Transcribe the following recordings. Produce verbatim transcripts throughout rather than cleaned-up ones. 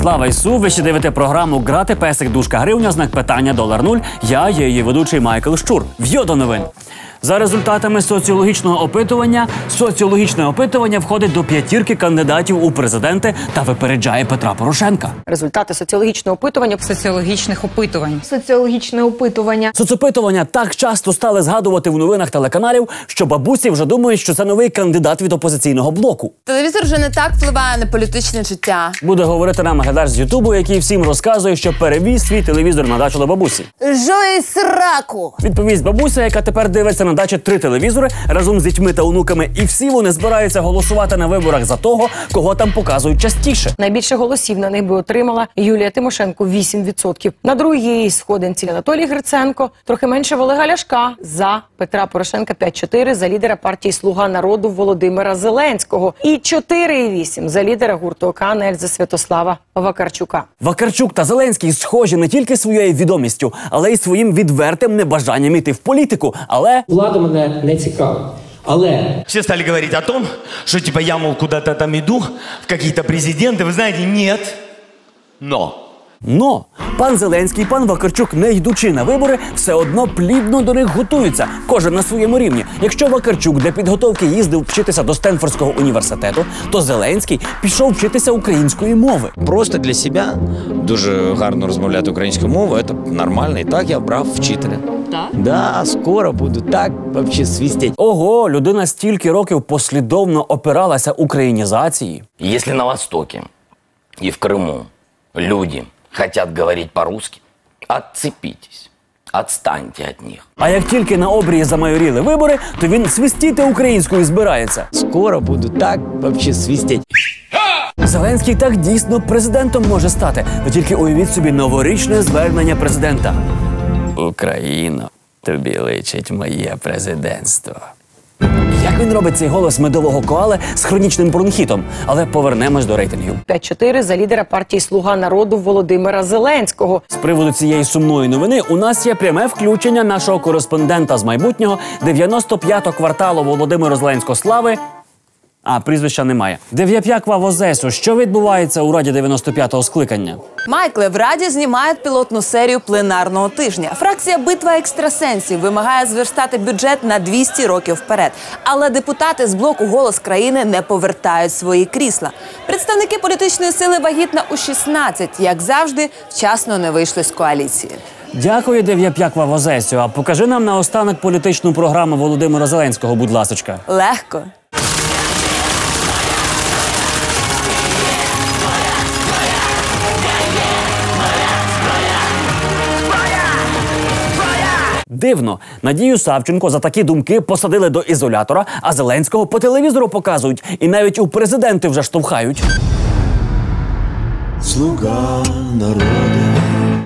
Слава Ісу! Ви ще дивите програму «Грати песик, дужка гривня, знак питання, долар нуль». Я є її ведучий Майкл Щур. В'йо до новин! За результатами соціологічного опитування, соціологічне опитування входить до п'ятірки кандидатів у президенти та випереджає Петра Порошенка. Результати соціологічного опитування, соціологічних опитувань, соціологічне опитування. Соцопитування так часто стали згадувати в новинах телеканалів, що бабусі вже думають, що це новий кандидат від опозиційного блоку. Телевізор вже не так впливає на політичне життя. Буде говорити нам глядач з Ютубу, який всім розказує, що перевіз свій телевізор на дачу до бабусі. Жої сраку! Відповість бабуся, яка тепер дивиться на дачі три телевізори разом з дітьми та онуками, і всі вони збираються голосувати на виборах за того, кого там показують частіше. Найбільше голосів на них би отримала Юлія Тимошенко – вісім відсотків. На другій сходинці Анатолій Гриценко, трохи менше Олега Ляшка, за Петра Порошенка – п'ять чотири, за лідера партії «Слуга народу» Володимира Зеленського і чотири вісім за лідера гурту «Океан Ельзи» Святослава Вакарчука. Вакарчук та Зеленський схожі не тільки своєю відомістю, але й своїм відвертим небажанням іти в політику, але… Влада мене не цікавить, але… Всі стали говорити о том, що, типа, я, мол, куда-то там іду, в якісь президенти, ви знаєте, нет, но… Но! Пан Зеленський, пан Вакарчук, не йдучи на вибори, все одно плідно до них готуються, кожен на своєму рівні. Якщо Вакарчук для підготовки їздив вчитися до Стенфордського університету, то Зеленський пішов вчитися української мови. Просто для себе дуже гарно розмовляти українською мовою, це нормально, і так я брав вчителя. Так? Да, скоро буду так взагалі свистіти. Ого, людина стільки років послідовно опиралася українізації. Якщо на Востокі і в Криму люди хотять говорити по-русски, відцепітесь, відстаньте від них. А як тільки на обрії замайоріли вибори, то він свистіти українською збирається. Скоро буду так взагалі свистіти. Зеленський так дійсно президентом може стати, бо тільки уявіть собі новорічне звернення президента. Україно, тобі личить моє президентство. Як він робить цей голос медового коали з хронічним бронхітом? Але повернемось до рейтингів. п'ять чотири за лідера партії «Слуга народу» Володимира Зеленського. З приводу цієї сумної новини у нас є пряме включення нашого кореспондента з майбутнього дев'яносто п'ятого кварталу Володимира Зеленсько-Слави. А, прізвища немає. Дев'яп'яква Возесю, що відбувається у Раді дев'яносто п'ятого скликання? Майкле, в Раді знімають пілотну серію пленарного тижня. Фракція «Битва екстрасенсів» вимагає зверстати бюджет на двісті років вперед. Але депутати з блоку «Голос країни» не повертають свої крісла. Представники політичної сили вагітна у шістнадцять, як завжди, вчасно не вийшли з коаліції. Дякую, дев'яп'яква Возесю. А покажи нам наостанок політичну програму Володимира Зеленського, будь ласочка. Легко. Дивно. Надію Савченко за такі думки посадили до ізолятора, а Зеленського по телевізору показують. І навіть у президенти вже штовхають. Слуга народу.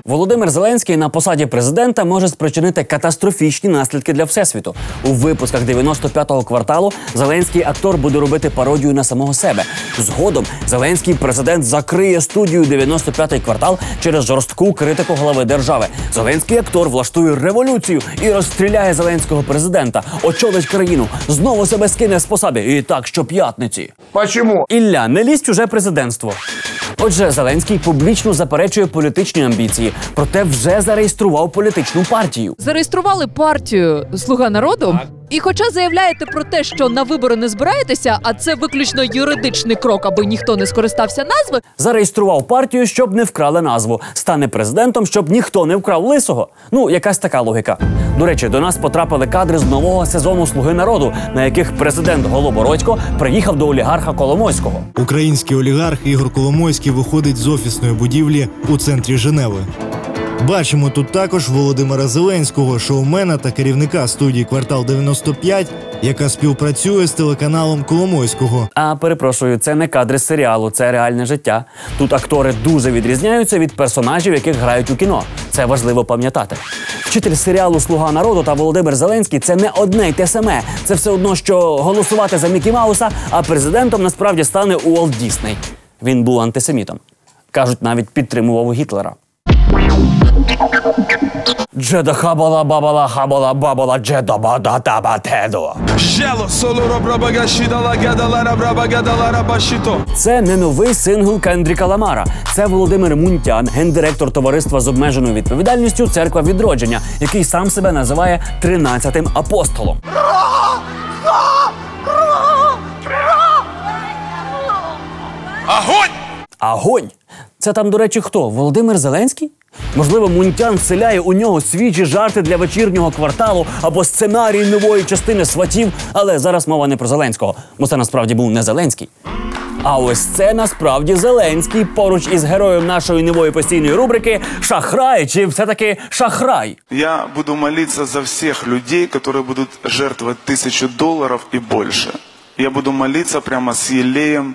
Володимир Зеленський на посаді президента може спричинити катастрофічні наслідки для Всесвіту. У випусках дев'яносто п'ятого кварталу Зеленський актор буде робити пародію на самого себе. Згодом Зеленський президент закриє студію дев'яносто п'ятий квартал через жорстку критику глави держави. Зеленський актор влаштує революцію і розстріляє Зеленського президента. Очолить країну, знову себе скине з посади. І так щоп'ятниці. Почому? Ілля, не лізь уже президентство. Отже, Зеленський публічно заперечує політичні амбіції, проте вже зареєстрував політичну партію. Зареєстрували партію «Слуга народу». І хоча заявляєте про те, що на вибори не збираєтеся, а це виключно юридичний крок, аби ніхто не скористався назви, зареєстрував партію, щоб не вкрали назву. Стане президентом, щоб ніхто не вкрав лисого. Ну, якась така логіка. До речі, до нас потрапили кадри з нового сезону «Слуги народу», на яких президент Голобородько приїхав до олігарха Коломойського. Український олігарх Ігор Коломойський виходить з офісної будівлі у центрі Женеви. Бачимо тут також Володимира Зеленського, шоумена та керівника студії «Квартал дев'яносто п'ять», яка співпрацює з телеканалом Коломойського. А, перепрошую, це не кадри з серіалу, це реальне життя. Тут актори дуже відрізняються від персонажів, яких грають у кіно. Це важливо пам'ятати. Вчитель серіалу «Слуга народу» та Володимир Зеленський – це не одне й те саме. Це все одно, що голосувати за Мікі Мауса, а президентом насправді стане Уолт Дісней. Він був антисемітом. Кажуть, навіть підтримував Гітлера. Джеда хабала бабала хабала бабала джеда бада таба тедо. Це не новий сингл Кендріка Ламара. Це Володимир Мунтян, гендиректор товариства з обмеженою відповідальністю «Церква Відродження», який сам себе називає тринадцятим апостолом. Агонь! Агонь! Це там, до речі, хто? Володимир Зеленський? Можливо, Мунтян вселяє у нього свіжі жарти для вечірнього кварталу або сценарій нової частини «Сватів», але зараз мова не про Зеленського, бо це насправді був не Зеленський. А ось це насправді Зеленський поруч із героєм нашої нової постійної рубрики «Шахрай» чи все-таки «Шахрай». Я буду молитися за всіх людей, які будуть жертвувати тисячу доларів і більше. Я буду молитися прямо з Єлеєм,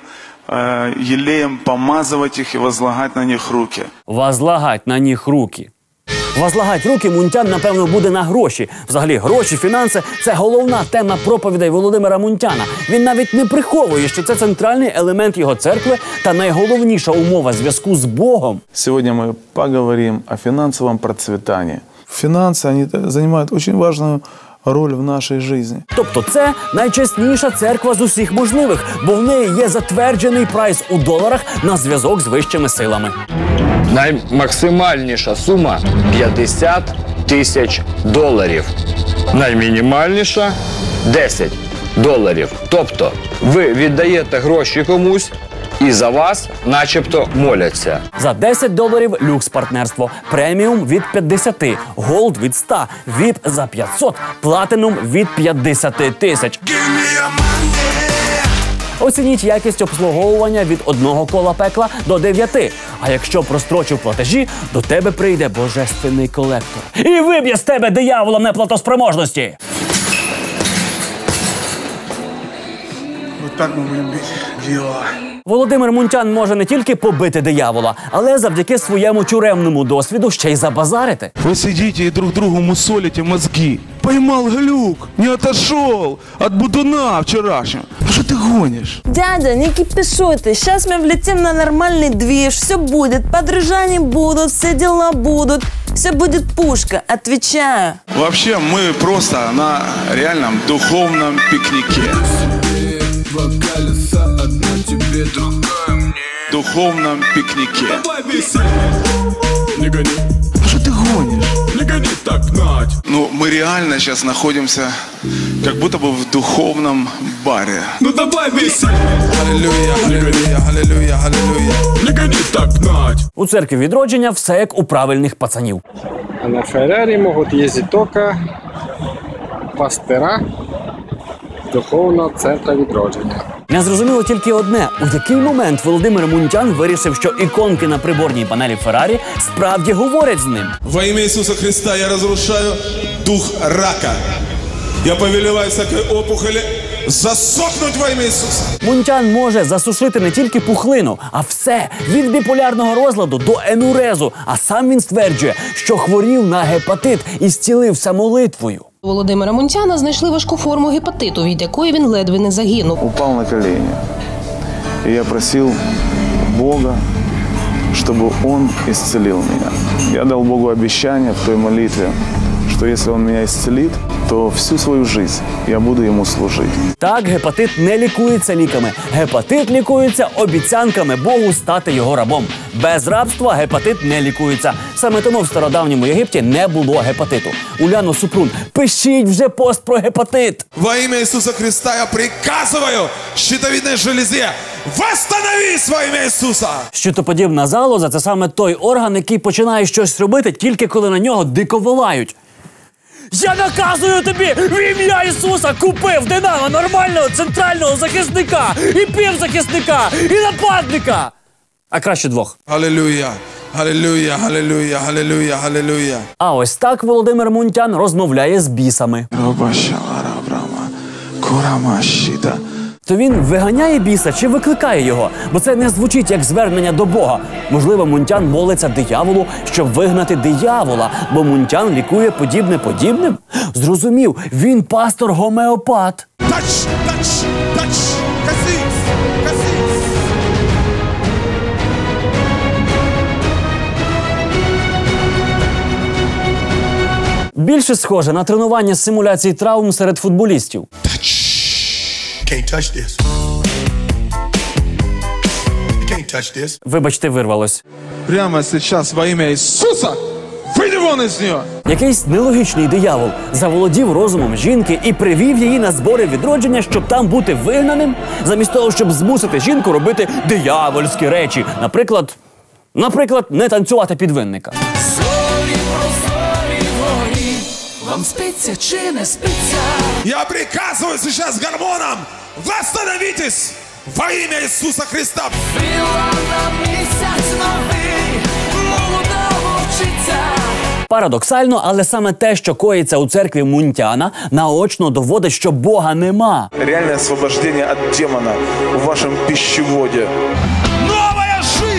елеем помазывать их и возлагать на них руки. Возлагать на них руки. Возлагать руки Мунтян, напевно, буде на гроші. Взагалі, гроші, фінанси – це головна тема проповідей Володимира Мунтяна. Він навіть не приховує, що це центральний елемент його церкви та найголовніша умова зв'язку з Богом. Сьогодні ми поговоримо про фінансовому процвітанні. Фінанси займають дуже важливу роль в нашій житті. Тобто це найчесніша церква з усіх можливих, бо в неї є затверджений прайс у доларах на зв'язок з вищими силами. Наймаксимальніша сума – п'ятдесят тисяч доларів. Наймінімальніша – десять доларів. Тобто ви віддаєте гроші комусь, і за вас начебто моляться. За десять доларів – люкс-партнерство, преміум – від п'ятдесяти, голд – від ста, віп – за п'ятсот, платинум – від п'ятдесяти тисяч. Оцініть якість обслуговування від одного кола пекла до дев'яти. А якщо прострочив платежі, до тебе прийде божественний колектор. І виб'є з тебе дияволом неплатоспроможності! Ось так ми будемо бити діла. Володимир Мунтян може не тільки побити диявола, але завдяки своєму тюремному досвіду ще й забазарити. Ви сидите і друг другу мусолите мозги. Поймал глюк, не отошел от будуна вчорашнього. Що ти гониш? Дядя, не кипішуй ти. Зараз ми влетим на нормальний двіж. Все буде, подружання будуть, всі діла будуть. Все буде пушка, відповідаю. Взагалі, ми просто на реальному духовному пікніке. Духовном пикнике. Что ты гонишь? Ну, мы реально сейчас находимся, как будто бы в духовном баре. Ну давай весело! Аллилуйя, аллилуйя, аллилуйя, аллилуйя. У церкви Відродження все як у правильних пацанів. А на Феррарі можуть їздити тільки пастора Духовного центру Відродження. Незрозуміло тільки одне – у який момент Володимир Мунтян вирішив, що іконки на приборній панелі Феррарі справді говорять з ним. «Во ім'я Ісуса Христа я розрушаю дух рака. Я повеліваю всякій опухолі засохнуть во ім'я Ісуса!» Мунтян може засушити не тільки пухлину, а все – від біполярного розладу до енурезу. А сам він стверджує, що хворів на гепатит і зцілився молитвою. Володимира Мунтяна знайшли важку форму гепатиту, від якої він ледве не загинув. Упав на коліні. І я просив Бога, щоб Він ісцілив мене. Я дав Богу обіцяння в той молитві, що якщо Він мене ісцілить, то всю свою життя я буду йому служити. Так, гепатит не лікується ліками. Гепатит лікується обіцянками Богу стати його рабом. Без рабства гепатит не лікується. Саме тому в стародавньому Єгипті не було гепатиту. Уляно Супрун, пишіть вже пост про гепатит! Во ім'я Ісуса Христа я приказую щитовідній железі, восстановись во ім'я Ісуса! Щитоподібна залоза – це саме той орган, який починає щось робити, тільки коли на нього дико волають. Я наказую тобі в ім'я Ісуса купив Динамо нормального центрального захисника і півзахисника і нападника. А краще двох. Алілюя, алілюя, алілюя, алілюя, алілюя. А ось так Володимир Мунтян розмовляє з бісами. То він виганяє біса чи викликає його? Бо це не звучить як звернення до Бога. Можливо, Мунтян молиться дияволу, щоб вигнати диявола, бо Мунтян лікує подібне подібним? Зрозумів, він пастор-гомеопат. Тач, тач, тач, касі, касі. більше схоже на тренування з симуляції травм серед футболістів. Вибачте, вирвалось. Прямо зараз во ім'я Ісуса! Вийди вон із нього! Якийсь нелогічний диявол заволодів розумом жінки і привів її на збори відродження, щоб там бути вигнаним, замість того, щоб змусити жінку робити диявольські речі. Наприклад, наприклад, не танцювати під винника. Зорі, прозорі горі, вам спиться чи не спиться? Я приказую зараз гормонам, восстановитесь! Во ім'я Ісуса Христа! Біла на місяць новий, молодого вчиться! Парадоксально, але саме те, що коїться у церкві Мунтяна, наочно доводить, що Бога нема. Реальне освобождення від демона у вашому пищеводі. Нова життя!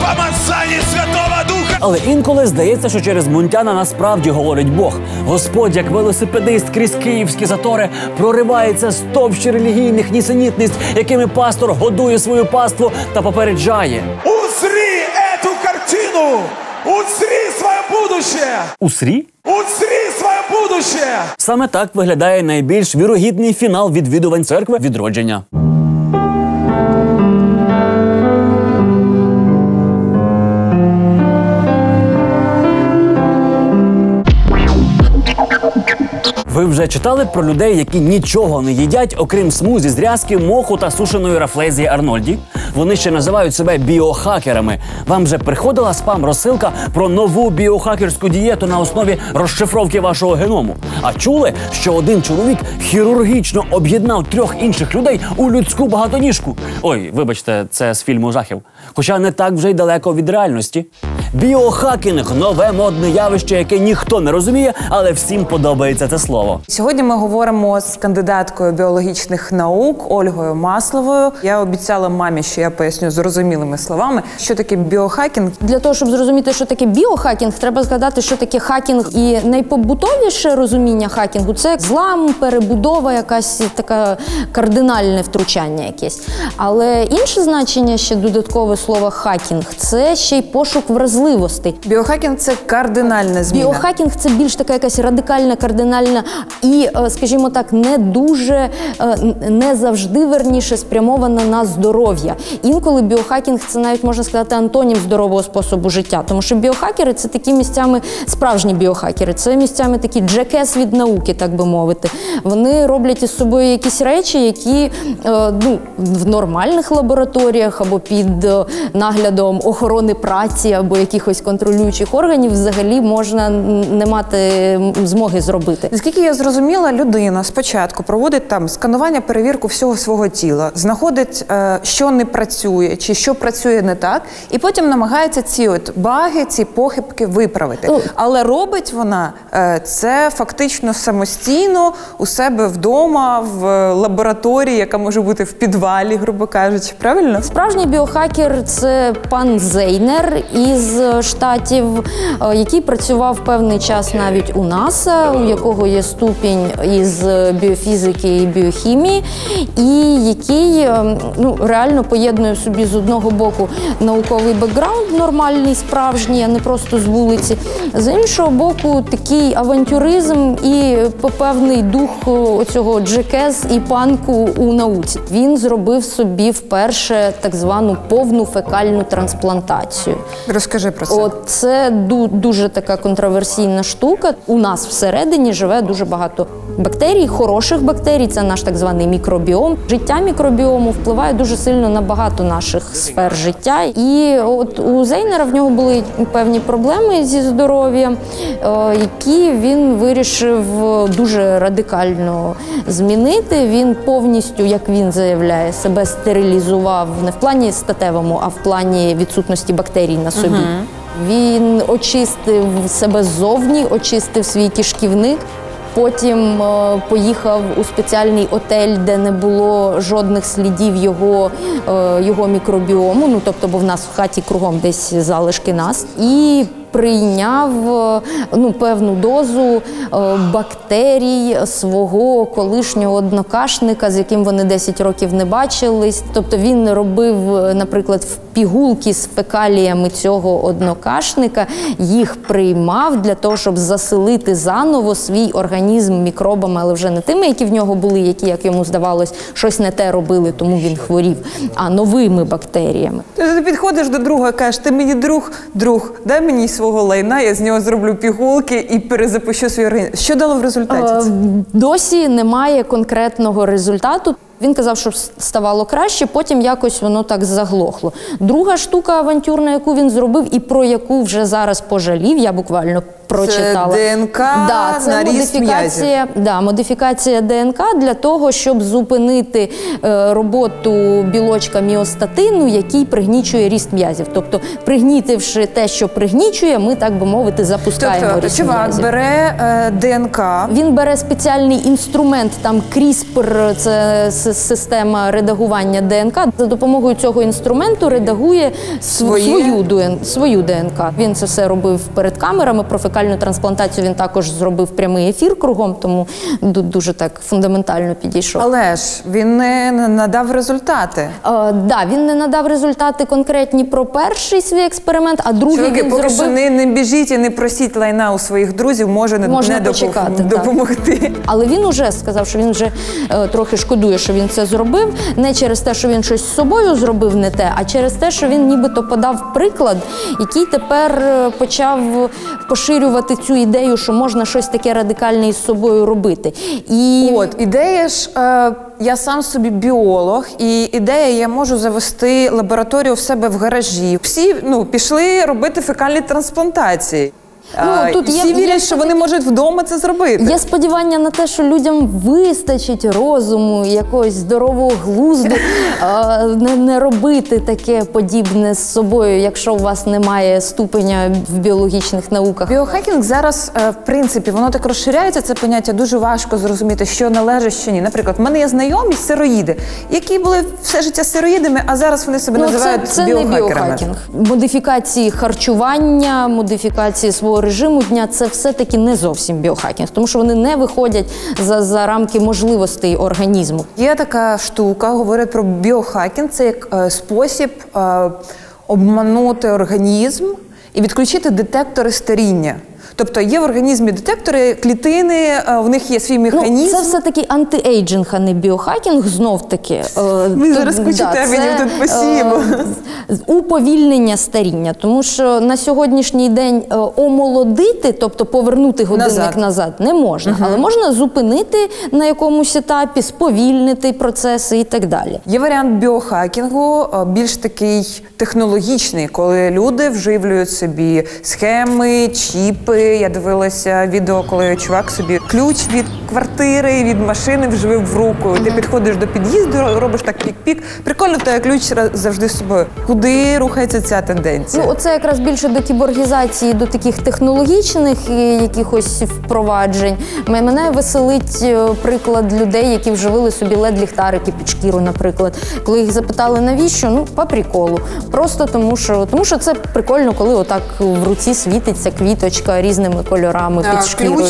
Помазання Святого Духа! Але інколи здається, що через Мунтяна насправді говорить Бог. Господь, як велосипедист крізь київські затори, проривається з товщі релігійних нісенітниць, якими пастор годує свою паству та попереджає. Узри цю картину! Уцри своє будущее! Усрі? Уцри своє будущее! Саме так виглядає найбільш вірогідний фінал відвідувань церкви відродження. Ви вже читали про людей, які нічого не їдять, окрім смузі з рязки, моху та сушеної рафлезії Арнольді? Вони ще називають себе біохакерами. Вам же приходила спам-розсилка про нову біохакерську дієту на основі розшифровки вашого геному? А чули, що один чоловік хірургічно об'єднав трьох інших людей у людську багатоніжку? Ой, вибачте, це з фільму жахів. Хоча не так вже й далеко від реальності. Біохакінг – нове модне явище, яке ніхто не розуміє, але всім подобається це слово. Сьогодні ми говоримо з кандидаткою біологічних наук Ольгою Масловою. Я обіцяла мамі, що я поясню зрозумілими словами, що таке біохакінг. Для того, щоб зрозуміти, що таке біохакінг, треба згадати, що таке хакінг. І найпобутовіше розуміння хакінгу – це злам, перебудова, якась така кардинальне втручання якесь. Але інше значення ще додаткове слово хакінг – це ще й пошук вразливості. Біохакінг – це кардинальна зміна. Біохакінг – це більш така якась радикальна, кардинальна і, скажімо так, не дуже, не завжди, верніше, спрямована на здоров'я. Інколи біохакінг – це навіть, можна сказати, антонім здорового способу життя. Тому що біохакери – це такі місцями, справжні біохакери, це місцями такі джекес від науки, так би мовити. Вони роблять із собою якісь речі, які ну, в нормальних лабораторіях або під наглядом охорони праці, або якихось контролюючих органів взагалі можна не мати змоги зробити. Наскільки я зрозуміла, людина спочатку проводить там сканування, перевірку всього свого тіла, знаходить, що не працює, чи що працює не так, і потім намагається ці от баги, ці похибки виправити. Але робить вона це фактично самостійно у себе вдома, в лабораторії, яка може бути в підвалі, грубо кажучи, правильно? Справжній біохакер – це пан Зейнер із з Штатів, який працював певний час навіть у НАСА, у якого є ступінь із біофізики і біохімії, і який ну, реально поєднує в собі з одного боку науковий бекграунд нормальний, справжній, а не просто з вулиці, з іншого боку такий авантюризм і певний дух оцього джекез і панку у науці. Він зробив собі вперше так звану повну фекальну трансплантацію. Розкажи про це. От це ду дуже така контроверсійна штука. У нас всередині живе дуже багато бактерій, хороших бактерій, це наш так званий мікробіом. Життя мікробіому впливає дуже сильно на багато наших сфер життя. І от у Зейнера в нього були певні проблеми зі здоров'ям, які він вирішив дуже радикально змінити. Він повністю, як він заявляє, себе стерилізував не в плані статевому, а в плані відсутності бактерій на собі. Uh-huh. Він очистив себе ззовні, очистив свій кишківник, потім е, поїхав у спеціальний отель, де не було жодних слідів його, е, його мікробіому, ну тобто, бо в нас в хаті кругом десь залишки нас. І прийняв ну, певну дозу бактерій свого колишнього однокашника, з яким вони десять років не бачились. Тобто він робив, наприклад, пігулки з фекаліями цього однокашника, їх приймав для того, щоб заселити заново свій організм мікробами, але вже не тими, які в нього були, які, як йому здавалось, щось не те робили, тому він хворів, а новими бактеріями. Ти підходиш до друга, кажеш, ти мені друг, друг, дай мені свого лайна, я з нього зроблю пігулки і перезапущу свій організм. Що дало в результаті? Досі немає конкретного результату. Він казав, що ставало краще, потім якось воно так заглохло. Друга штука авантюрна, яку він зробив і про яку вже зараз пожалів, я буквально прочитала. Це ДНК, да, це наріз м'язів. Да, модифікація ДНК для того, щоб зупинити е, роботу білочка міостатину, який пригнічує ріст м'язів. Тобто, пригнітивши те, що пригнічує, ми, так би мовити, запускаємо тобто, ріст чувак м'язів. Чувак бере е, ДНК. Він бере спеціальний інструмент, там КРІСПР, це система редагування ДНК. За допомогою цього інструменту редагує свою, свою ДНК. Він це все робив перед камерами, про фекальну трансплантацію він також зробив прямий ефір кругом, тому дуже так фундаментально підійшов. Але ж він не надав результати. Так, да, він не надав результати конкретні про перший свій експеримент, а другий Чуваки, він зробив… Чуваки, поки що не біжіть і не просіть лайна у своїх друзів, може не, не почекати, допомогти. Так. Але він уже сказав, що він вже е, трохи шкодує, що він це зробив, не через те, що він щось з собою зробив не те, а через те, що він нібито подав приклад, який тепер почав поширювати цю ідею, що можна щось таке радикальне із собою робити. І... От, ідея ж, е, я сам собі біолог, і ідея, я можу завести лабораторію в себе в гаражі. Всі, ну, пішли робити фекальні трансплантації. Ну, тут всі вірять, що вони можуть вдома це зробити. Є сподівання на те, що людям вистачить розуму, якогось здорового глузду а, не, не робити таке подібне з собою, якщо у вас немає ступеня в біологічних науках. Біохакінг зараз, в принципі, воно так розширяється, це поняття, дуже важко зрозуміти, що належить, що ні. Наприклад, в мене є знайомі сироїди, які були все життя сироїдами, а зараз вони себе ну, називають це, це біохакерами. Це не біохакінг. Модифікації харчування, модифікації свого режиму дня – це все-таки не зовсім біохакінг, тому що вони не виходять за, за рамки можливостей організму. Є така штука, говорять про біохакінг – це як е, спосіб е, обманути організм і відключити детектори старіння. Тобто є в організмі детектори, клітини, в них є свій механізм. Ну, це все-таки антиейджинг, а не біохакінг, знов-таки. Ми зараз кучу да, термінів тут посіємо. Уповільнення старіння, тому що на сьогоднішній день омолодити, тобто повернути годинник назад, назад не можна. Угу. Але можна зупинити на якомусь етапі, сповільнити процеси і так далі. Є варіант біохакінгу, більш такий технологічний, коли люди вживлюють собі схеми, чіпи. Я дивилася відео, коли чувак собі ключ від квартири, від машини вживив в руку. Ти підходиш до під'їзду, робиш так пік-пік. Прикольно, той ключ завжди з собою. Куди рухається ця тенденція? Ну, оце якраз більше до кіборгізації, до таких технологічних якихось впроваджень. Мене веселить приклад людей, які вживили собі лед-ліхтарики під шкіру, наприклад. Коли їх запитали, навіщо? Ну, по приколу. Просто тому що, тому що це прикольно, коли отак в руці світиться квіточка, різними кольорами під шкірою. Ключ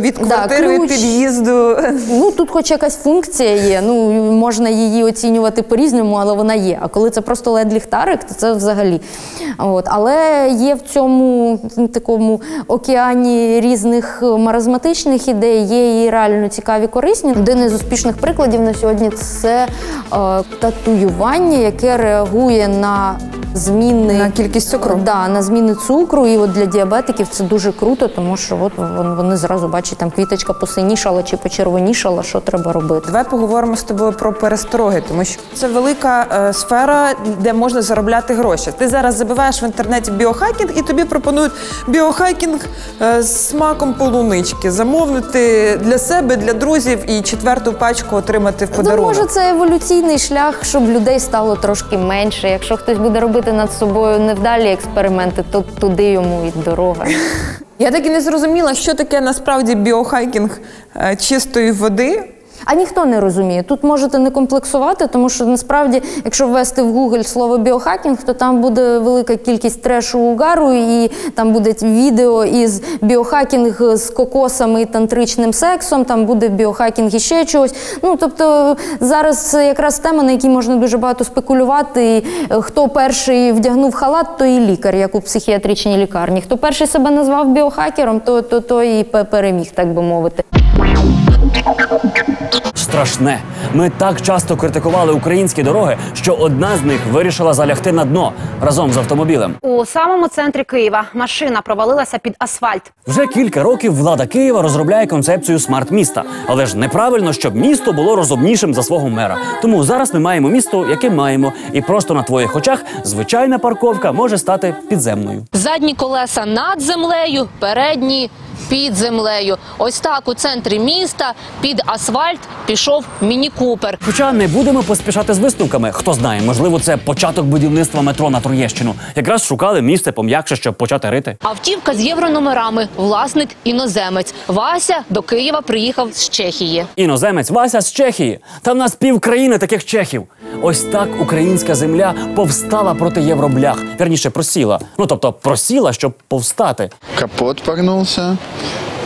від квартири, да, під'їзду. Ну, тут хоч якась функція є, ну, можна її оцінювати по-різному, але вона є. А коли це просто лед-ліхтарик, то це взагалі. От. Але є в цьому такому океані різних маразматичних ідей, є і реально цікаві, корисні. Один із успішних прикладів на сьогодні – це е, татуювання, яке реагує на зміни… На кількість цукру. Да, на зміни цукру, і от для діабетиків це дуже круто, тому що от вони зразу бачать, там квіточка посинішала чи почервонішала, що треба робити. Давай поговоримо з тобою про перестороги, тому що це велика е, сфера, де можна заробляти гроші. Ти зараз забиваєш в інтернеті біохакінг і тобі пропонують біохакінг е, з смаком полунички, замовити для себе, для друзів і четверту пачку отримати в подарунок. Може, це еволюційний шлях, щоб людей стало трошки менше. Якщо хтось буде робити над собою невдалі експерименти, то туди йому і дорога. Я так і не зрозуміла, що таке насправді біохакінг чистої води. А ніхто не розуміє. Тут можете не комплексувати, тому що насправді, якщо ввести в Google слово біохакінг, то там буде велика кількість трешу, угару, і там буде відео із біохакінг з кокосами і тантричним сексом, там буде біохакінг і ще чогось. Ну, тобто, зараз якраз тема, на якій можна дуже багато спекулювати, і хто перший вдягнув халат, то і лікар, як у психіатричній лікарні. Хто перший себе назвав біохакером, то, то, то і переміг, так би мовити. Страшне. Ми так часто критикували українські дороги, що одна з них вирішила залягти на дно разом з автомобілем. У самому центрі Києва машина провалилася під асфальт. Вже кілька років влада Києва розробляє концепцію смарт-міста. Але ж неправильно, щоб місто було розумнішим за свого мера. Тому зараз ми маємо місто, яке маємо. І просто на твоїх очах звичайна парковка може стати підземною. Задні колеса над землею, передні – під землею. Ось так у центрі міста під асфальт пішов міні-купер. Хоча не будемо поспішати з висновками. Хто знає, можливо, це початок будівництва метро на Троєщину. Якраз шукали місце пом'якше, щоб почати рити. Автівка з єврономерами. Власник – іноземець. Вася до Києва приїхав з Чехії. Іноземець Вася з Чехії. Та в нас пів країни таких чехів. Ось так українська земля повстала проти євроблях. Вірніше, просіла. Ну, тобто, просіла, щоб повстати. Капот погнувся.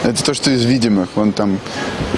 Это то, что из видимых. Вон там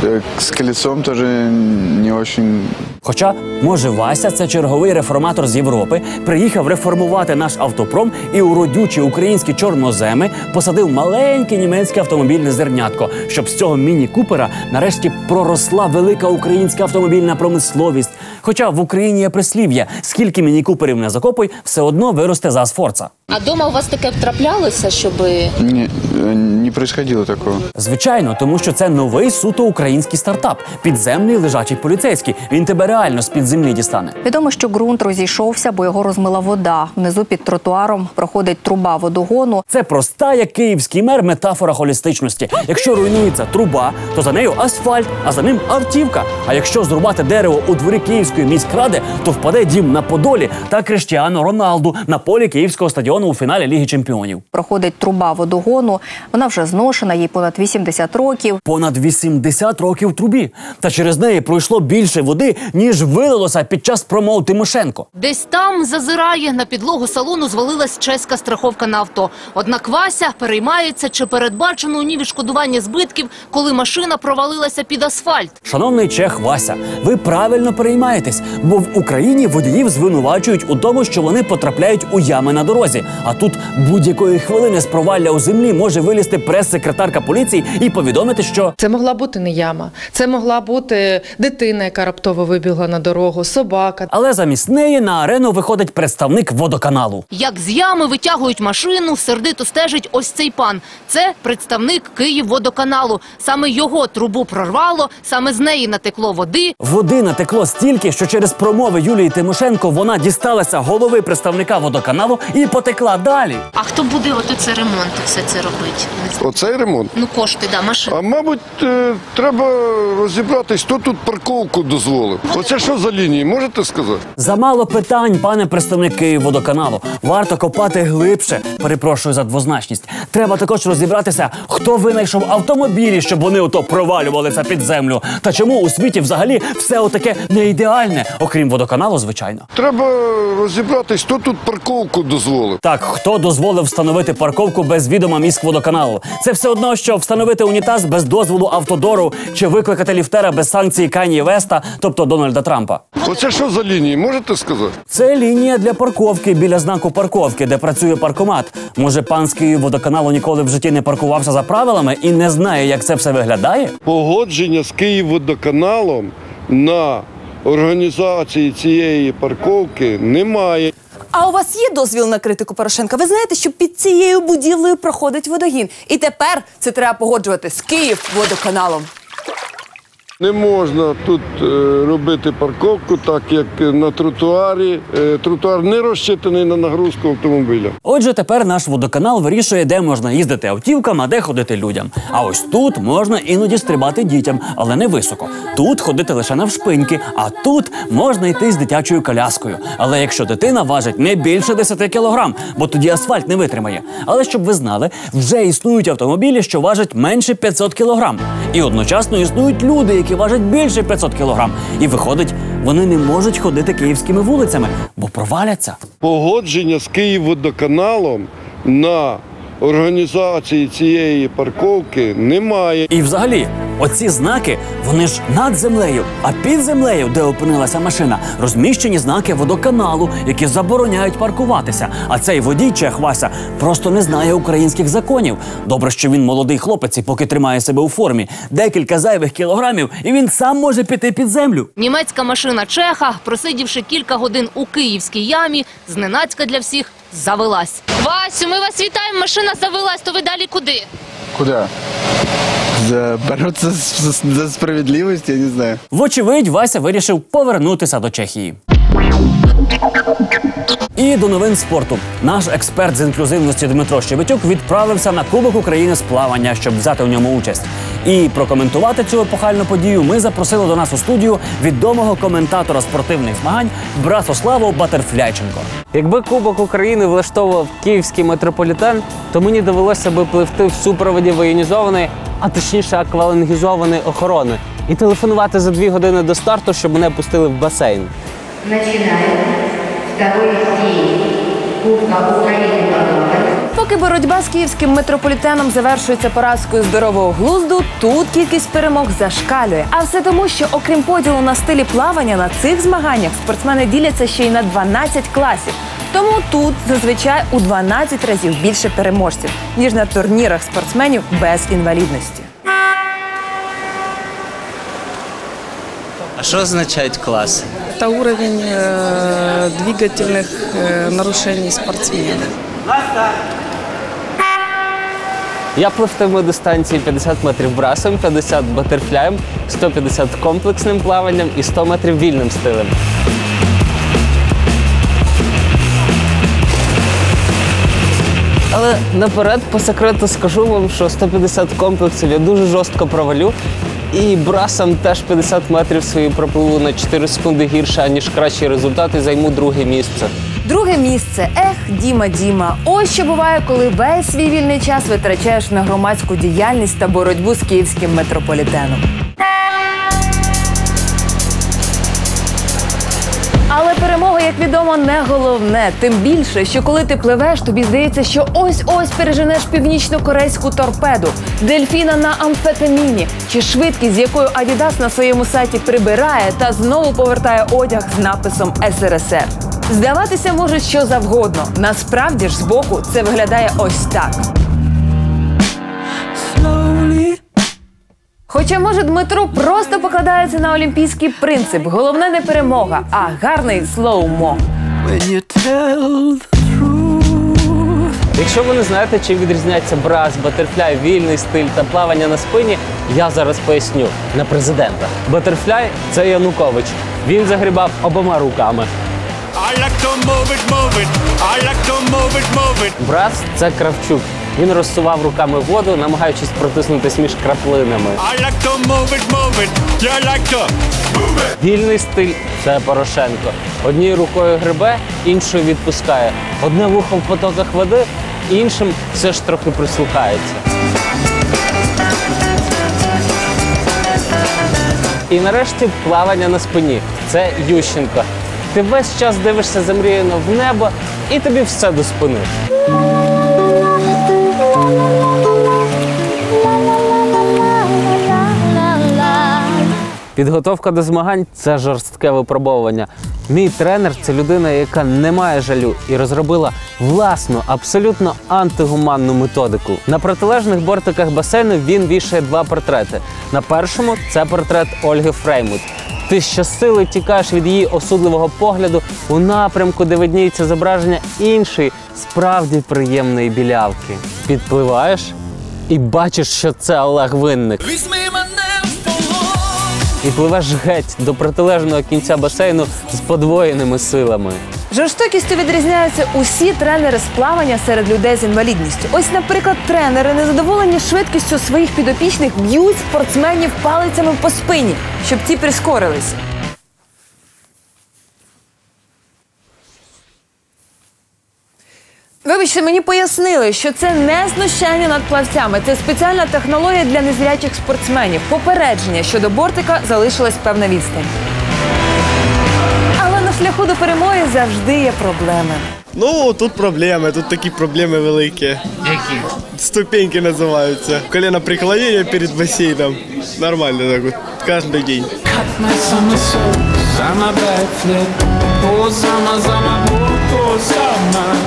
э, с колесом тоже не очень... Хоча, може, Вася – це черговий реформатор з Європи, приїхав реформувати наш автопром і у родючі українські чорноземи посадив маленьке німецьке автомобільне зернятко, щоб з цього міні-купера нарешті проросла велика українська автомобільна промисловість. Хоча в Україні є прислів'я – скільки міні-куперів не закопуй, все одно виросте за Сфорца. А дома у вас таке траплялося, щоби… Ні, не происходило такого. Звичайно, тому що це новий суто український стартап – підземний лежачий поліцейський. Він тебе реально з-під землі дістане. Відомо, що ґрунт розійшовся, бо його розмила вода. Внизу під тротуаром проходить труба водогону. Це проста, як київський мер, метафора холістичності. Якщо руйнується труба, то за нею асфальт, а за ним автівка. А якщо зрубати дерево у дворі Київської міськради, то впаде дім на Подолі та Криштіану Роналду на полі Київського стадіону у фіналі Ліги Чемпіонів. Проходить труба водогону. Вона вже зношена, їй понад вісімдесят років. Понад вісімдесят років трубі. Та через неї пройшло більше води, ніж вилилося під час промов Тимошенко. Десь там зазирає. На підлогу салону звалилась чеська страховка на авто. Однак Вася переймається, чи передбачено у ній відшкодування збитків, коли машина провалилася під асфальт. Шановний чех Вася, ви правильно переймаєтесь, бо в Україні водіїв звинувачують у тому, що вони потрапляють у ями на дорозі. А тут будь-якої хвилини з провалля у землі може вилізти прес-секретарка поліції і повідомити, що… Це могла бути не яма. Це могла бути дитина, яка раптово вибігла на дорогу, собака. Але замість неї на арену виходить представник водоканалу. Як з ями витягують машину, сердито стежить ось цей пан. Це представник Київводоканалу. Саме його трубу прорвало, саме з неї натекло води. Води натекло стільки, що через промови Юлії Тимошенко вона дісталася голови представника водоканалу і потекла далі. А хто буде оце ремонт, все це робить? Оцей ремонт? Ну, кошти, да, машини. А мабуть, е, треба розібратись, хто тут парковку дозволив. Оце що за лінії, можете сказати? Замало питань, пане представник Київводоканалу. Варто копати глибше. Перепрошую за двозначність. Треба також розібратися, хто винайшов автомобілі, щоб вони ото провалювалися під землю. Та чому у світі взагалі все отаке не ідеальне, окрім водоканалу, звичайно. Треба розібратись, хто тут парковку дозволив. Так, хто дозволив встановити парковку без відома міськводоканалу? Це все одно, що встановити унітаз без дозволу автодору чи викликати ліфтера без санкції Кан'є Веста, тобто Дональда Трампа. Оце що за лінії, можете сказати? Це лінія для парковки біля знаку парковки, де працює паркомат. Може, пан з Київводоканалу ніколи в житті не паркувався за правилами і не знає, як це все виглядає? Погодження з Київводоканалом на організації цієї парковки немає. А у вас є дозвіл на критику Порошенка? Ви знаєте, що під цією будівлею проходить водогін. І тепер це треба погоджувати з Київводоканалом. Не можна тут е, робити парковку, так як на тротуарі. Е, тротуар не розчитаний на нагрузку автомобіля. Отже, тепер наш водоканал вирішує, де можна їздити автівкам, а де ходити людям. А ось тут можна іноді стрибати дітям, але не високо. Тут ходити лише навшпиньки, а тут можна йти з дитячою коляскою. Але якщо дитина важить не більше десяти кілограм, бо тоді асфальт не витримає. Але щоб ви знали, вже існують автомобілі, що важать менше п'ятсот кілограм. І одночасно існують люди, які які важать більше п'ятсот кілограм. І виходить, вони не можуть ходити київськими вулицями, бо проваляться. Погодження з Київводоканалом на організації цієї парковки немає. І взагалі, оці знаки, вони ж над землею, а під землею, де опинилася машина, розміщені знаки водоканалу, які забороняють паркуватися. А цей водій, чех Вася, просто не знає українських законів. Добре, що він молодий хлопець і поки тримає себе у формі. Декілька зайвих кілограмів, і він сам може піти під землю. Німецька машина чеха, просидівши кілька годин у київській ямі, зненацька для всіх завелась. Васю, ми вас вітаємо, машина завелась, то ви далі куди? Куди? Бороться за справедливість, я не знаю. Вочевидь, Вася вирішив повернутися до Чехії. І до новин спорту. Наш експерт з інклюзивності Дмитро Щебетюк відправився на Кубок України з плавання, щоб взяти в ньому участь. І прокоментувати цю епохальну подію ми запросили до нас у студію відомого коментатора спортивних змагань Брасославу Баттерфляйченко. Якби Кубок України влаштовував київський метрополітен, то мені довелося би пливти в супроводі воєнізованої, а точніше аквалангізованої охорони і телефонувати за дві години до старту, щоб мене пустили в басейн. Починаємо. Поки боротьба з київським метрополітеном завершується поразкою здорового глузду, тут кількість перемог зашкалює. А все тому, що окрім поділу на стилі плавання, на цих змаганнях спортсмени діляться ще й на дванадцять класів. Тому тут зазвичай у дванадцять разів більше переможців, ніж на турнірах спортсменів без інвалідності. А що означають класи? Це рівень е, двигательних е, нарушень спортсменів. Я пливтиму дистанції п'ятдесят метрів брасом, п'ятдесят батерфляєм, сто п'ятдесят комплексним плаванням і сто метрів вільним стилем. Але наперед по секрету скажу вам, що сто п'ятдесят комплексів я дуже жорстко провалю. І брасом теж п'ятдесят метрів свої пропливу на чотири секунди гірше, аніж кращий результат, і займу друге місце. Друге місце. Ех, Діма, Діма. Ось що буває, коли весь свій вільний час витрачаєш на громадську діяльність та боротьбу з київським метрополітеном. Але перемога, як відомо, не головне. Тим більше, що коли ти пливеш, тобі здається, що ось-ось переженеш північно-корейську торпеду, дельфіна на амфетаміні, чи швидкість, з якою Адідас на своєму сайті прибирає та знову повертає одяг з написом ес ер ес ер. Здаватися може що завгодно. Насправді ж, збоку, це виглядає ось так. Хоча, може, Дмитро просто покладається на олімпійський принцип. Головне не перемога, а гарний слоумо. Якщо ви не знаєте, чим відрізняється брас, батерфляй, вільний стиль та плавання на спині, я зараз поясню. На президента. Батерфляй – це Янукович. Він загрібав обома руками. Брас – це Кравчук. Він розсував руками воду, намагаючись протиснутись між краплинами. Вільний стиль – це Порошенко. Однією рукою гребе, іншою відпускає. Одне вухо в потоках води, іншим все ж трохи прислухається. І нарешті плавання на спині – це Ющенко. Ти весь час дивишся замріяно в небо, і тобі все до спини. Підготовка до змагань – це жорстке випробовування. Мій тренер – це людина, яка не має жалю і розробила власну, абсолютно антигуманну методику. На протилежних бортиках басейну він вішає два портрети. На першому – це портрет Ольги Фреймут. Ти щосили тікаєш від її осудливого погляду у напрямку, де видніється зображення іншої, справді приємної білявки. Підпливаєш і бачиш, що це Олег Винник. І пливеш геть до протилежного кінця басейну з подвоєними силами. Жорстокістю відрізняються усі тренери з плавання серед людей з інвалідністю. Ось, наприклад, тренери, незадоволені швидкістю своїх підопічних, б'ють спортсменів палицями по спині, щоб ті прискорилися. Вибачте, мені пояснили, що це не знущання над плавцями. Це спеціальна технологія для незрячих спортсменів. Попередження, що до бортика залишилась певна відстань. Але на шляху до перемоги завжди є проблеми. Ну, тут проблеми, тут такі проблеми великі. Які? Ступеньки називаються. Коліна приклонення перед басейном. Нормально так, от, кожен день.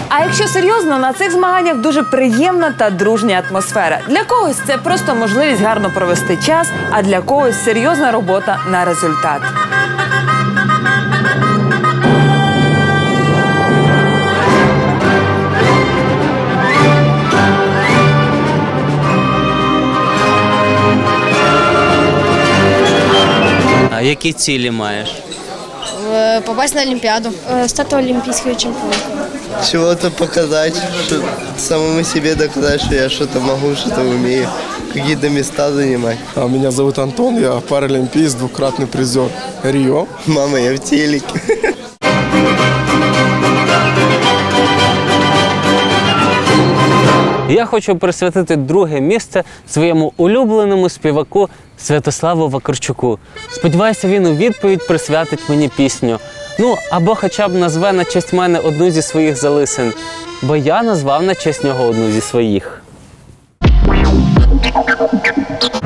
А якщо серйозно, на цих змаганнях дуже приємна та дружня атмосфера. Для когось це просто можливість гарно провести час, а для когось серйозна робота на результат. А які цілі маєш? Попасть на Олімпіаду. Стати олімпійською чемпіонкою. Чего-то показать, что, самому себе доказать, что я что-то могу, что-то умею, какие-то места занимать. А меня зовут Антон, я паралимпийц, двукратный призер Рио. Мама, я в телеке. Я хочу присвятити друге місце своєму улюбленому співаку Святославу Вакарчуку. Сподіваюся, він у відповідь присвятить мені пісню. Ну, або хоча б назве на честь мене одну зі своїх залисин. Бо я назвав на честь нього одну зі своїх.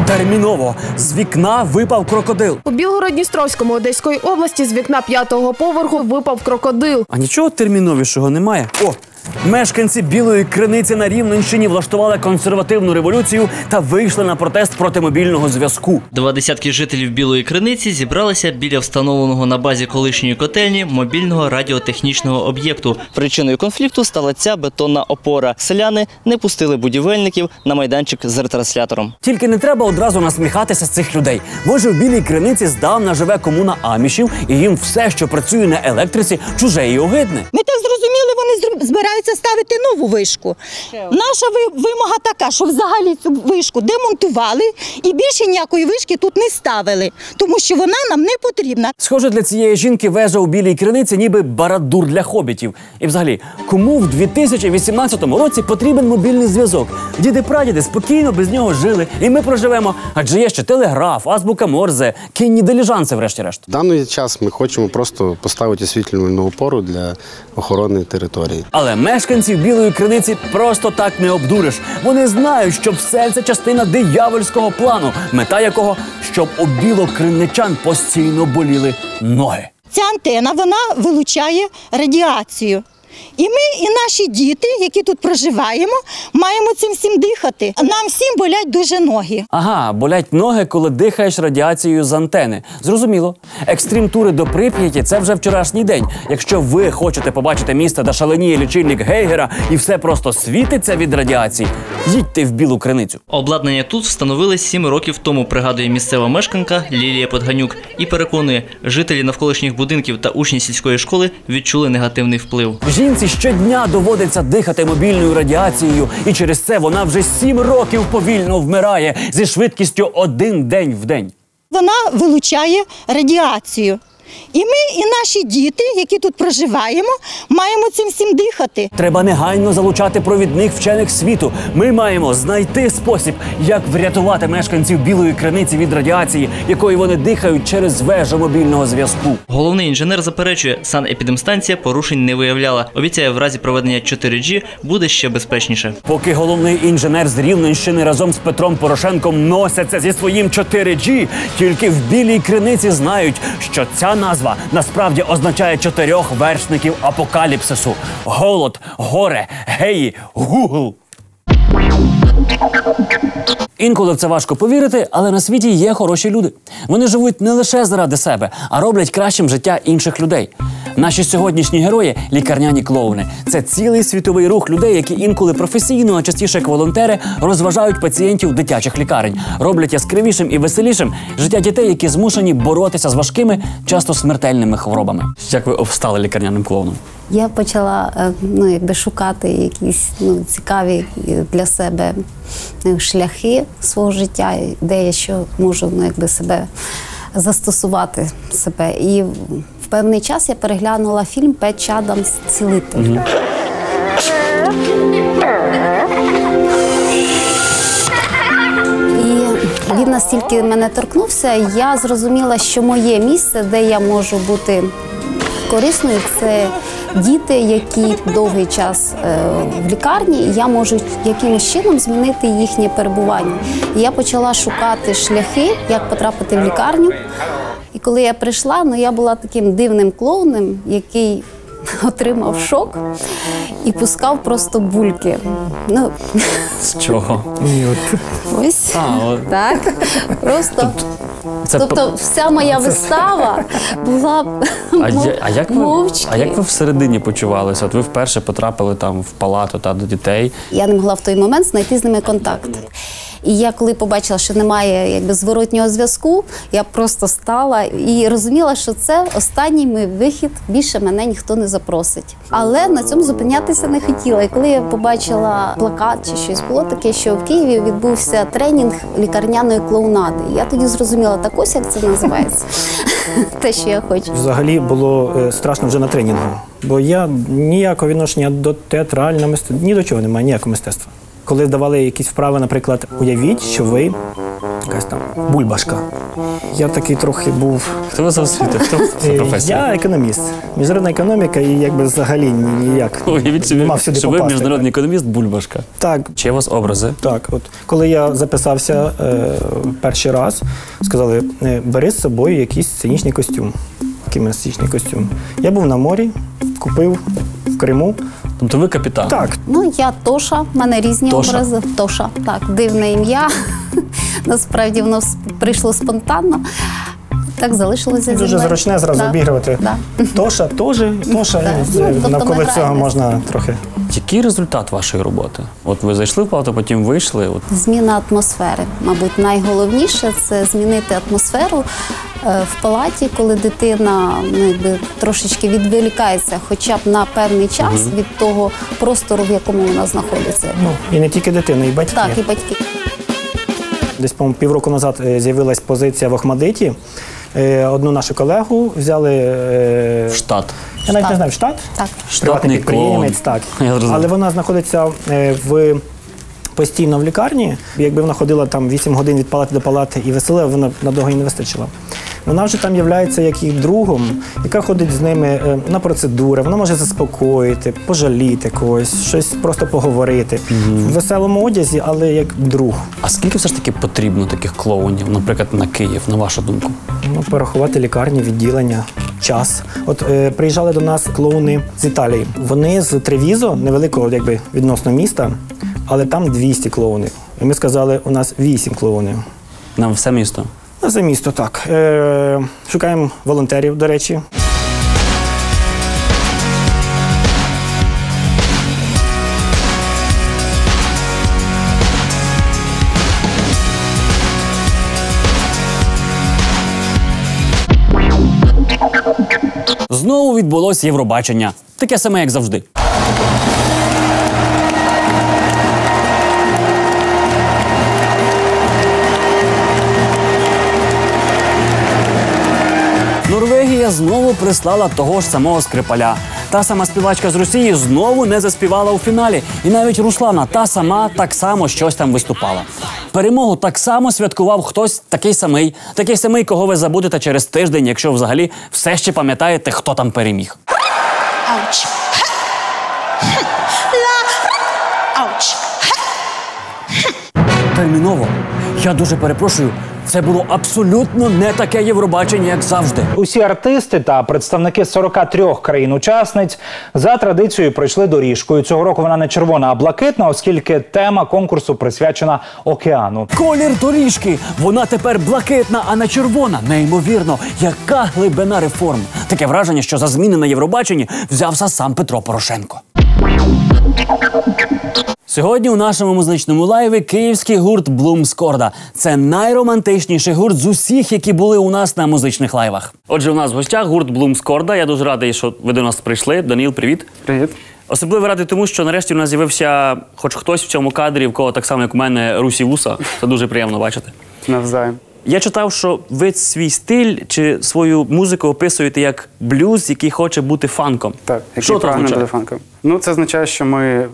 Терміново! З вікна випав крокодил. У Білгород-Дністровському Одеської області з вікна п'ятого поверху випав крокодил. А нічого терміновішого немає? О! Мешканці Білої Криниці на Рівненщині влаштували консервативну революцію та вийшли на протест проти мобільного зв'язку. Два десятки жителів Білої Криниці зібралися біля встановленого на базі колишньої котельні мобільного радіотехнічного об'єкту. Причиною конфлікту стала ця бетонна опора. Селяни не пустили будівельників на майданчик з ретранслятором. Тільки не треба одразу насміхатися з цих людей. Боже, в Білій Криниці здавна живе комуна амішів, і їм все, що працює на електриці, чуже і огидне. Ми так зрозуміли, вони збираються ставити нову вишку. Наша вимога така, що взагалі цю вишку демонтували і більше ніякої вишки тут не ставили, тому що вона нам не потрібна. Схоже, для цієї жінки вежа у Білій Криниці ніби барадур для хобітів. І взагалі, кому в дві тисячі вісімнадцятому році потрібен мобільний зв'язок? Діди-прадіди спокійно без нього жили, і ми проживемо. Адже є ще телеграф, азбука Морзе, кінні диліжанси врешті-решт. В даний час ми хочемо просто поставити освітлювальну опору для охорони території. Але мешканців Білої Криниці просто так не обдуриш. Вони знають, що все це частина диявольського плану, мета якого – щоб у білокриничан постійно боліли ноги. Ця антена, вона вилучає радіацію. І ми, і наші діти, які тут проживаємо, маємо цим всім дихати. Нам всім болять дуже ноги. Ага, болять ноги, коли дихаєш радіацією з антени. Зрозуміло. Екстрім-тури до Прип'яті – це вже вчорашній день. Якщо ви хочете побачити місце, де шаленіє лічильник Гейгера і все просто світиться від радіації, їдьте в Білу Криницю. Обладнання тут встановили сім років тому, пригадує місцева мешканка Лілія Подганюк. І переконує, жителі навколишніх будинків та учні сільської школи відчули негативний вплив. Жінці щодня доводиться дихати мобільною радіацією, і через це вона вже сім років повільно вмирає зі швидкістю один день в день. Вона вилучає радіацію. І ми, і наші діти, які тут проживаємо, маємо цим всім дихати. Треба негайно залучати провідних вчених світу. Ми маємо знайти спосіб, як врятувати мешканців Білої Криниці від радіації, якою вони дихають через вежу мобільного зв'язку. Головний інженер заперечує, санепідемстанція порушень не виявляла. Обіцяє, в разі проведення чотири джі буде ще безпечніше. Поки головний інженер з Рівненщини разом з Петром Порошенком носяться зі своїм чотири джі, тільки в Білій Криниці знають, що ця назва насправді означає чотирьох вершників апокаліпсису. Голод, горе, геї, гугл. Інколи в це важко повірити, але на світі є хороші люди. Вони живуть не лише заради себе, а роблять кращим життя інших людей. Наші сьогоднішні герої – лікарняні клоуни. Це цілий світовий рух людей, які інколи професійно, а частіше як волонтери, розважають пацієнтів дитячих лікарень. Роблять яскравішим і веселішим життя дітей, які змушені боротися з важкими, часто смертельними хворобами. Як ви обстали лікарняним клоуном? Я почала ну, якби шукати якісь ну, цікаві для себе шляхи свого життя, де я ще можу ну, якби себе застосувати себе. І в певний час я переглянула фільм «Пет Адамс. Цілитель». Mm-hmm. Він настільки мене торкнувся, я зрозуміла, що моє місце, де я можу бути корисною, це діти, які довгий час в лікарні, і я можу якимось чином змінити їхнє перебування. І я почала шукати шляхи, як потрапити в лікарню. І коли я прийшла, ну, я була таким дивним клоуном, який отримав шок і пускав просто бульки. Ну, з чого? Ні, от. Ось. А, от. Так. Просто. Це... Тобто вся моя вистава була а мов... я, а як ви, мовчки. А як ви всередині почувалися? От ви вперше потрапили там в палату та до дітей. Я не могла в той момент знайти з ними контакт. І я коли побачила, що немає якби зворотнього зв'язку, я просто стала і розуміла, що це останній мій вихід, більше мене ніхто не запросить. Але на цьому зупинятися не хотіла. І коли я побачила плакат чи щось було таке, що в Києві відбувся тренінг лікарняної клоунади. Я тоді зрозуміла, так ось як це називається, те, що я хочу. Взагалі було страшно вже на тренінгу, бо я ніякого відношення до театрального мистецтва, ні до чого немає, ніякого мистецтва. Коли давали якісь вправи, наприклад, уявіть, що ви якась там бульбашка. Я такий трохи був... Хто ви за освіту? Хто за професія? Я економіст. Міжнародна економіка і якби взагалі ніяк уявіть собі, мав сюди що попасти. Ви міжнародний економіст бульбашка. Так. Чи у вас образи? Так. От коли я записався е, перший раз, сказали, бери з собою якийсь сценічний костюм. Який сценічний костюм. Я був на морі, купив в Криму. Тобто ви капітан? Так. Ну, я Тоша, в мене різні Тоша. образи. Тоша, так, дивне ім'я. Насправді, воно прийшло спонтанно. Так залишилося зі мною. Дуже зручне зразу да. обігрувати. Да. Тоша, тоже, Тоша. Да. Ну, тобто навколо цього можна трохи. Який результат вашої роботи? От ви зайшли в палату, потім вийшли. От. Зміна атмосфери. Мабуть, найголовніше – це змінити атмосферу в палаті, коли дитина ну, якби, трошечки відволікається хоча б на певний час угу. від того простору, в якому вона знаходиться. Ну, і не тільки дитина, і батьки. Так, і батьки. Десь, по-моєму, півроку назад з'явилась позиція в Охмадиті. Одну нашу колегу взяли в штат. Я навіть не знаю, в штат. Так. Приватний підприємець, так. Але вона знаходиться в, постійно в лікарні. Якби вона ходила там вісім годин від палати до палати і веселила, вона надовго їй не вистачила. Вона вже там являється як їх другом, яка ходить з ними на процедури, вона може заспокоїти, пожаліти когось, щось просто поговорити. Угу. В веселому одязі, але як друг. А скільки все ж таки потрібно таких клоунів, наприклад, на Київ, на вашу думку? Ну, порахувати лікарні, відділення, час. От е, приїжджали до нас клоуни з Італії. Вони з Тревізо, невеликого якби, відносно міста, але там двісті клоунів. І ми сказали, у нас вісім клоунів. Нам все місто? На все місто, так. Е, шукаємо волонтерів, до речі. Знову відбулось Євробачення. Таке саме, як завжди. Норвегія знову прислала того ж самого Скрипаля. Та сама співачка з Росії знову не заспівала у фіналі. І навіть Руслана, та сама, так само щось там виступала. Перемогу так само святкував хтось такий самий. Такий самий, кого ви забудете через тиждень, якщо взагалі все ще пам'ятаєте, хто там переміг. Ауч. Ауч. Терміново. Я дуже перепрошую. Це було абсолютно не таке Євробачення, як завжди. Усі артисти та представники сорока трьох країн-учасниць за традицією пройшли доріжкою. Цього року вона не червона, а блакитна, оскільки тема конкурсу присвячена океану. Колір доріжки! Вона тепер блакитна, а не червона. Неймовірно, яка глибина реформ. Таке враження, що за зміни на Євробаченні взявся сам Петро Порошенко. Сьогодні у нашому музичному лайві київський гурт Blooms Corda. Це найромантичніший гурт з усіх, які були у нас на музичних лайвах. Отже, у нас в гостях гурт Blooms Corda. Я дуже радий, що ви до нас прийшли. Даніл, привіт. Привіт. Особливо радий тому, що нарешті у нас з'явився хоч хтось в цьому кадрі, в кого так само, як у мене, русі вуса. Це дуже приємно бачити. Навзаєм. Я читав, що ви свій стиль чи свою музику описуєте як блюз, який хоче бути фанком. Так, який прагне бути фанком. Ну, це означає, що ми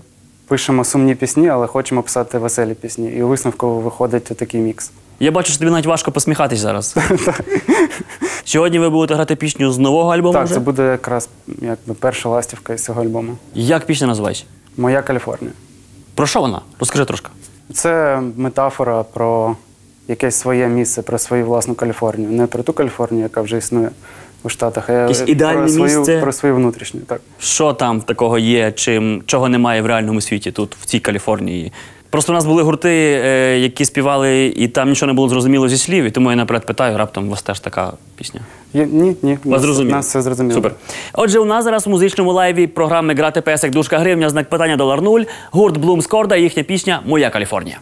пишемо сумні пісні, але хочемо писати веселі пісні. І у висновку виходить отакий мікс. Я бачу, що тобі навіть важко посміхатись зараз. Сьогодні ви будете грати пісню з нового альбому? Так, це буде якраз перша ластівка з цього альбому. Як пісня називається? «Моя Каліфорнія». Про що вона? Розкажи трошки. Це метафора про якесь своє місце, про свою власну Каліфорнію. Не про ту Каліфорнію, яка вже існує у Штатах, а про свою внутрішню. Що там такого є, чого немає в реальному світі тут, в цій Каліфорнії? Просто у нас були гурти, які співали, і там нічого не було зрозуміло зі слів, і тому я наперед питаю, раптом у вас теж така пісня. Ні, ні. Вас зрозуміло? Нас все зрозуміло. Супер. Отже, у нас зараз у музичному лайві програми «Грати песик, дужка гривня, знак питання, долар нуль», гурт Blooms Corda, їхня пісня «Моя Каліфорнія».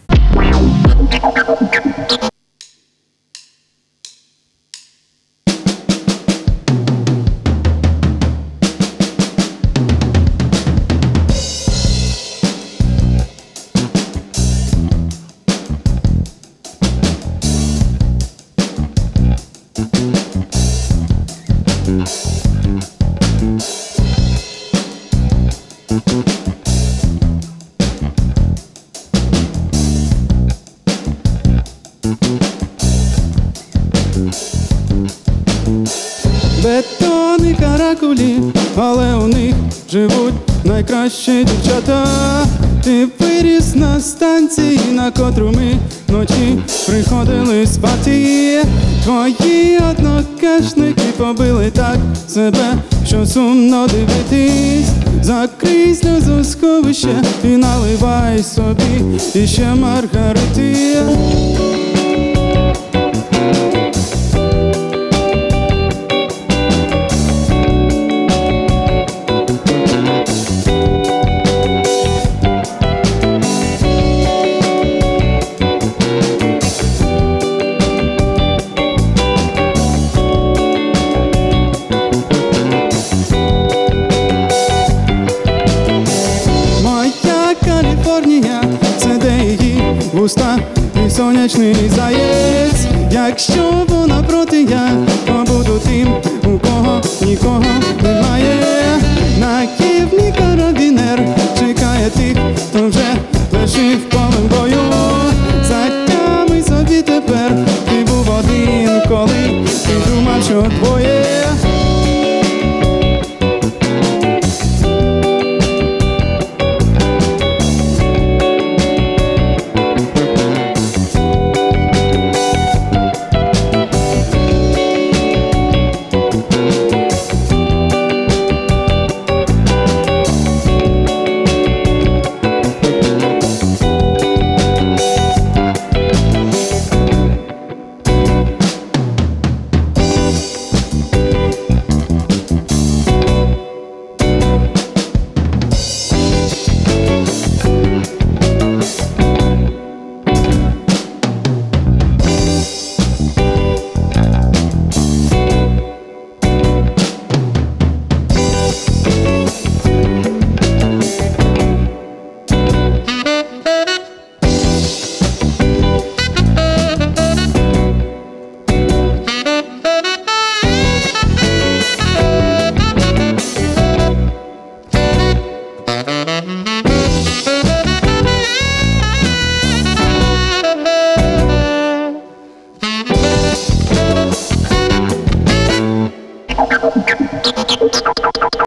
Бетони, каракулі, але у них живуть найкращі дівчата. Ти виріс на станції, на котру ми вночі приходили спати. Твої однокашники побили так себе, що сумно дивитись. Закрий сльозу сховище і наливай собі іще маргарити. Сонячний заєм.